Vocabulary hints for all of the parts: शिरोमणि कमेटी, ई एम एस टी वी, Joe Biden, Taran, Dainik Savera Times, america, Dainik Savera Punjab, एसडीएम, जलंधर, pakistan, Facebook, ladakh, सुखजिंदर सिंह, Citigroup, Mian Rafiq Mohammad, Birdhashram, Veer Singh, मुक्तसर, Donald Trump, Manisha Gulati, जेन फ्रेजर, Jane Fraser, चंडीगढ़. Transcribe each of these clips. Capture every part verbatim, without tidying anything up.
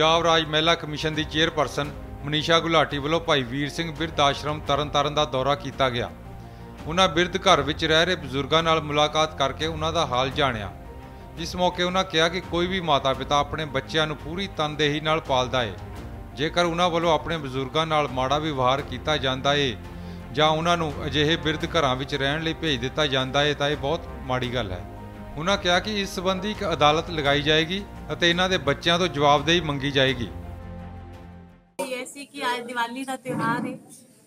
पंजाब राज महिला कमीशन की चेयरपर्सन मनीषा गुलाटी वालों भाई वीर सिंह बिरध आश्रम तरन तारण का दौरा किया गया। उन्होंने बिरध घर में रह रहे बजुर्गों नाल मुलाकात करके उन्होंने हाल जानिया। इस मौके उन्होंने कहा कि कोई भी माता पिता अपने बच्चों को पूरी तनदेही नाल पालदा है। जेकर उन्होंने वालों अपने बजुर्गों नाल माड़ा व्यवहार किया जाता है या उन्होंने अजिहे बिरध घरों में रहने लई भेज दिता जाता है तो यह बहुत माड़ी गल है। उन्होंने कहा कि इस संबंधी एक अदालत लगाई जाएगी और इन्होंने बच्चों तो जवाबदेही मंगी जाएगी। ऐसी कि आज दिवाली का त्यौहार है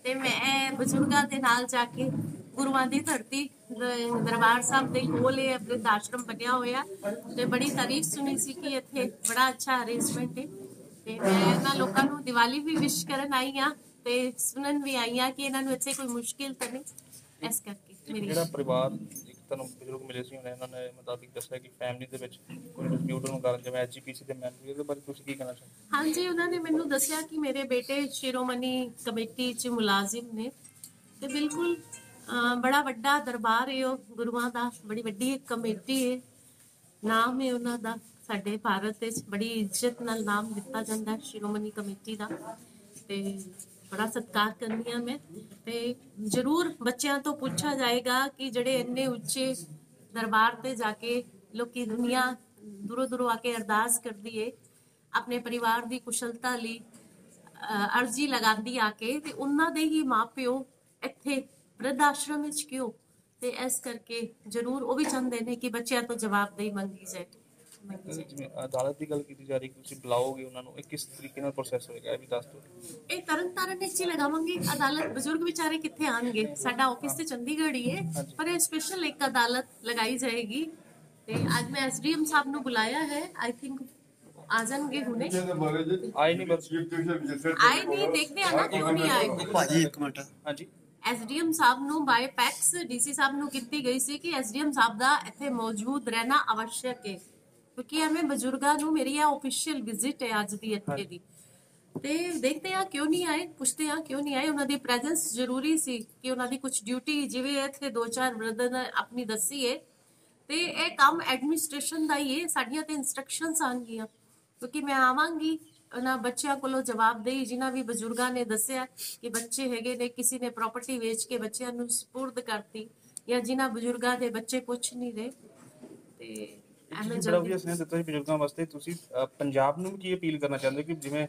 ते मैं बजुर्गों के नाल जाके गुरुआं दी धरती दरबार साहब के कोल है बिरध आश्रम बनिया होया ते बड़ी तारीफ सुनी सी कि इत्थे बड़ा अच्छा अरेंजमेंट है। ते मैं इन्हां लोकां नूं दिवाली भी विश करन आई हां ते सुनन भी आई हां कि इन्हां नूं इत्थे कोई मुश्किल तां नहीं। इस करके मेरा परिवार एक तनु बजुर्ग मिले सी हुणे इन्हां ने मुताबिक दस्सिया कि फैमिली दे विच कोई डिस्प्यूट होण कारण जिवें एचपीसी दे मैंबर इहदे बारे तुसीं की कहना चाहुंदे? हां जी, उन्हां ने मैनूं दस्सिया कि मेरे बेटे शिरोमणि कमेटी च मुलाजिम ने ते बिल्कुल बड़ा वड्डा दरबार है गुरुआं दा, बड़ी वड्डी कमेटी है, नाम है उन्हां दा साडे भारत विच बड़ी इज्जत नाल नाम दिता जांदा है शिरोमणि कमेटी दा ते बड़ा सत्कार करनी आ मैं ते जरूर बच्चों तो पूछा जाएगा कि जिहड़े इन्ने उच्चे दरबार ते जाके लोकी दुनिया दूरों दूरों आके अरदास करदी है अपने परिवार दी कुशलता लई अर्जी लगांदी आके ते उन्हां दे ही मां पिओ इत्थे बिरध आश्रम में क्यों ते इस करके जरूर वो भी चाहते हैं कि बच्चे तो जवाबदेही मंगी जाए। अदालत की गल की जा रही कि बुलाओगे उन्हां नूं किस तरीके नाल प्रोसेस होएगा ये भी दस दो। ये तरन तारण विच लगावांगे अदालत, बजुर्ग विचारे कित्थे आउणगे, साडा ऑफिस ते चंडीगढ़ ही है पर स्पेशल एक अदालत लगाई जाएगी। ते आज मैं एसडीएम साहब नूं बुलाया है, आई थिंक आजनगे हुणे आए नहीं आए नहीं देखदे आ ना क्यों नहीं आए। भाजी एक मिनट, हां जी एसडीएम साहब नूं बाय पैक्स डीसी साहब नूं कीती गई सी कि एसडीएम साहब दा इत्थे मौजूद रहना आवश्यक है क्योंकि हमें बजुर्गां नूं मेरी आ ऑफिशियल विजिट है आज दी इत्थे दी ते देखते हैं क्यों नहीं आए, पूछते हैं क्यों नहीं आए। उन्हां दी प्रेजेंस जरूरी सी कि उन्हां दी कुछ ड्यूटी जिवें इत्थे दो चार ब्रदर अपनी दस्सी है ते इह काम एडमिनिस्ट्रेशन दा ही है। साडीआं ते इंस्ट्रक्शनस आउणगीआं क्योंकि मैं आवांगी उन्होंने बच्चों को जवाबदेही जिन्हें भी बजुर्गों ने दसिया कि बच्चे है ने किसी ने प्रॉपर्टी वेच के बच्चों सपुर्द करती या जिन्हें बजुर्गों के बच्चे कुछ नहीं रहे ते बजुर्गों वास्ते पंजाब में की अपील करना चाहते हो कि जिवें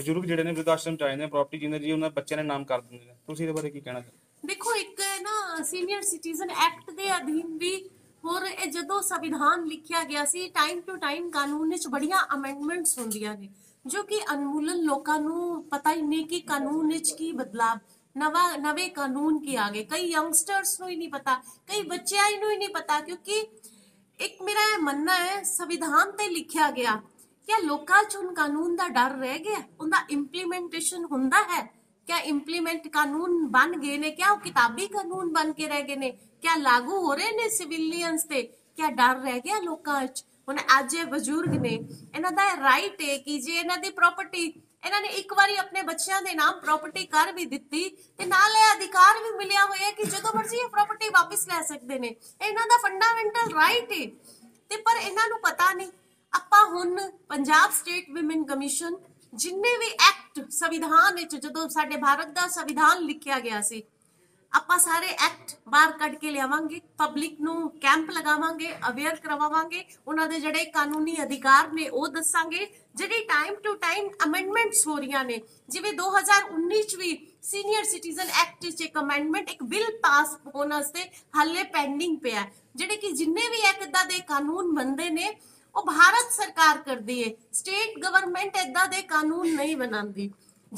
बजुर्ग जिहड़े ने बिरध आश्रम च आए ने प्रॉपर्टी जिन्हें जी उन्होंने बच्चों ने नाम कर दिंदे ने तुसीं इहदे बारे की कहना चाहते? देखो एक ना सीनियर सिटीजन एक्ट के अधीन भी और जो संविधान लिखा गया सी टाइम टू टाइम कानून च बड़िया अमेंडमेंट्स होंदियां ने जो कि अनमूलन लोगों को पता ही नहीं कि कानून विच की बदलाव नवा नवे कानून की आ गए। कई यंगस्टर्स को ही नहीं पता, कई बच्चियां ही नहीं पता क्योंकि एक मेरा मानना है संविधान ते लिखा गया क्या लोगों च उन कानून का डर रह गया, उनका इंप्लीमेंटेशन होंदा है क्या, इंप्लीमेंट कानून बन गए ने क्या, वो किताबी कानून बन के रह गए ने क्या, लागू हो रहे ने सिविलियंस ते, क्या डर रह गया लोगों च। ਹੁਣ ਅੱਜ ਇਹ ਬਜ਼ੁਰਗ ਨੇ ਇਹਨਾਂ ਦਾ ਰਾਈਟ ਹੈ ਕਿ ਜੇ ਇਹਨਾਂ ਦੀ ਪ੍ਰੋਪਰਟੀ ਇਹਨਾਂ ਨੇ ਇੱਕ ਵਾਰੀ ਆਪਣੇ ਬੱਚਿਆਂ ਦੇ ਨਾਮ ਪ੍ਰੋਪਰਟੀ ਕਰ ਵੀ ਦਿੱਤੀ ਤੇ ਨਾਲ ਇਹ ਅਧਿਕਾਰ ਵੀ ਮਿਲਿਆ ਹੋਇਆ ਕਿ ਜਦੋਂ ਮਰਜ਼ੀ ਇਹ ਪ੍ਰੋਪਰਟੀ ਵਾਪਸ ਲੈ ਸਕਦੇ ਨੇ, ਇਹਨਾਂ ਦਾ ਫੰਡਾਮੈਂਟਲ ਰਾਈਟ ਹੈ ਤੇ ਪਰ ਇਹਨਾਂ ਨੂੰ ਪਤਾ ਨਹੀਂ। ਆਪਾਂ ਹੁਣ ਪੰਜਾਬ ਸਟੇਟ ਵਿਮਨ ਕਮਿਸ਼ਨ ਜਿੰਨੇ ਵੀ ਐਕਟ ਸੰਵਿਧਾਨ ਵਿੱਚ ਜਦੋਂ ਸਾਡੇ ਭਾਰਤ ਦਾ ਸੰਵਿਧਾਨ ਲਿਖਿਆ ਗਿਆ ਸੀ ਆਪਾਂ ਸਾਰੇ ਐਕਟ ਬਾਹਰ ਕੱਢ ਕੇ ਲਿਆਵਾਂਗੇ, ਪਬਲਿਕ ਨੂੰ ਕੈਂਪ ਲਗਾਵਾਂਗੇ, ਅਵੇਅਰ ਕਰਵਾਵਾਂਗੇ, ਉਹਨਾਂ ਦੇ ਜਿਹੜੇ ਕਾਨੂੰਨੀ ਅਧਿਕਾਰ ਨੇ ਉਹ ਦੱਸਾਂਗੇ, ਜਿਹੜੀ ਟਾਈਮ ਟੂ ਟਾਈਮ ਅਮੈਂਡਮੈਂਟਸ ਹੋ ਰਹੀਆਂ ਨੇ ਜਿਵੇਂ ਦੋ ਹਜ਼ਾਰ ਉੱਨੀ ਚ ਵੀ ਸੀਨੀਅਰ ਸਿਟੀਜ਼ਨ ਐਕਟ ਚ ਇੱਕ ਅਮੈਂਡਮੈਂਟ ਇੱਕ ਬਿੱਲ ਪਾਸ ਹੋਣ ਵਾਸਤੇ ਹਾਲੇ ਪੈਂਡਿੰਗ ਪਿਆ ਜਿਹੜੇ ਕਿ ਜਿੰਨੇ ਵੀ ਇਦਾਂ ਦੇ ਕਾਨੂੰਨ ਬਣਦੇ ਨੇ ਉਹ ਭਾਰਤ ਸਰਕਾਰ ਕਰਦੀ ਹੈ, ਸਟੇਟ ਗਵਰਨਮੈਂਟ ਇਦਾਂ ਦੇ ਕਾਨੂੰਨ ਨਹੀਂ ਬਣਾਉਂਦੀ।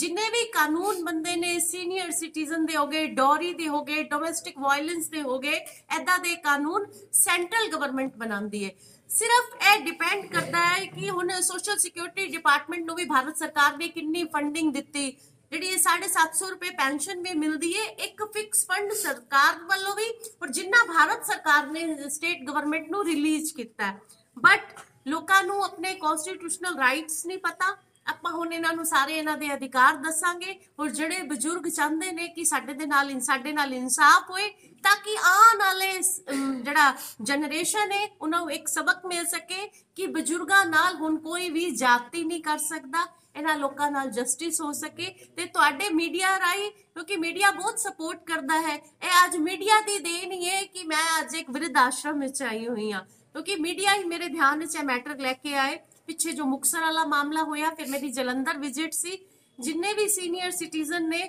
जिन्हें भी कानून बंदे ने सीनियर सिटीजन दे हो गए, डॉरी दे हो गए, डोमेस्टिक वायलेंस दे हो गए, ऐदा दे कानून सेंट्रल गवर्नमेंट बनांदी है। सिर्फ ए डिपेंड करता है कि हुणे सोशल सिक्योरिटी डिपार्टमेंट नूं भी भारत सरकार ने कितनी फंडिंग दिती, जिहड़ी साढ़े सात सौ रुपए पेंशन भी मिलती है, एक फिक्स फंड सरकार वालों भी और जिन्ना भारत सरकार ने स्टेट गवर्नमेंट नूं रिलीज किया। बट लोकां नूं अपने कॉन्स्टिट्यूशनल राइट्स नहीं पता। ਆਪਾਂ ਹੁਣ ਇਹਨਾਂ ਨੂੰ ਸਾਰੇ ਇਹਨਾਂ ਦੇ ਅਧਿਕਾਰ ਦੱਸਾਂਗੇ ਔਰ ਜਿਹੜੇ ਬਜ਼ੁਰਗ ਚਾਹੁੰਦੇ ਨੇ ਕਿ ਸਾਡੇ ਦੇ ਨਾਲ ਸਾਡੇ ਨਾਲ ਇਨਸਾਫ ਹੋਏ ਤਾਂ ਕਿ ਆਉਣ ਵਾਲੇ ਜਿਹੜਾ ਜਨਰੇਸ਼ਨ ਹੈ ਉਹਨਾਂ ਨੂੰ ਇੱਕ ਸਬਕ ਮਿਲ ਸਕੇ ਕਿ ਬਜ਼ੁਰਗਾਂ ਨਾਲ ਹੁਣ ਕੋਈ ਵੀ ਜਾਤੀ ਨਹੀਂ ਕਰ ਸਕਦਾ। इन्हां लोकां नाल जस्टिस हो सके ते तुहाडे मीडिया राही, क्योंकि मीडिया बहुत सपोर्ट करता है। यह अज मीडिया की देन ही है कि मैं अज एक वृद्ध आश्रम में आई हुई हाँ, क्योंकि मीडिया ही मेरे ध्यान में मैटर लेके आए। पिछे जो मुक्तसर वाला मामला होया, फिर मेरी जलंधर विजिट सी, जिन्हें भी सीनियर सिटीजन ने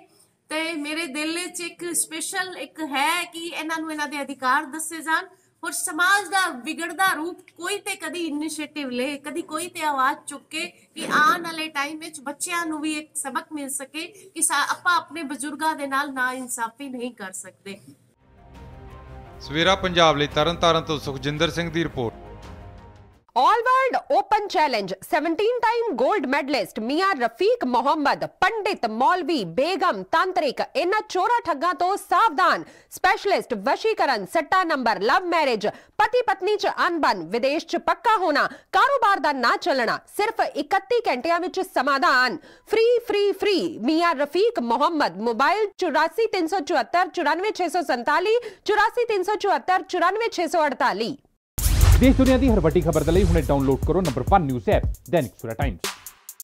ते मेरे दिल च एक स्पेशल एक है कि इन्हां नूं इन्हां दे अधिकार दस्से जान और समाज का बिगड़दा रूप कोई तो कभी इनिशिएटिव ले, कभी कोई तो आवाज चुके कि आने वाले टाइम में बच्चों को भी एक सबक मिल सके कि आप अपने बजुर्गों के नाल ना इंसाफी नहीं कर सकते। सवेरा पंजाब लिए तरन तारण तो सुखजिंदर सिंह की report. All world open challenge सत्रह टाइम गोल्ड मेडलिस्ट मियां रफीक मोहम्मद, पंडित मौलवी बेगम तांत्रिक इन्हां चोरा ठग्गां तो सावधान। स्पेशलिस्ट वशीकरण, सट्टा नंबर, लव मैरिज, पति पत्नी च अनबन, विदेश च पक्का होना, कारोबार दा ना चलना, सिर्फ इकत्ती घंटियां विच समाधान। फ्री फ्री फ्री मियां रफीक मोहम्मद। मोबाइल चौरासी तीन सौ चौहत्तर चौरानवे छे सौ संताली चौरासी तीन सौ चौहत्तर चौरानवे छे सौ अड़ताली। देश दुनिया की हर वड्डी खबर के लिए हुणे डाउनलोड करो number one news app Dainik Savera times.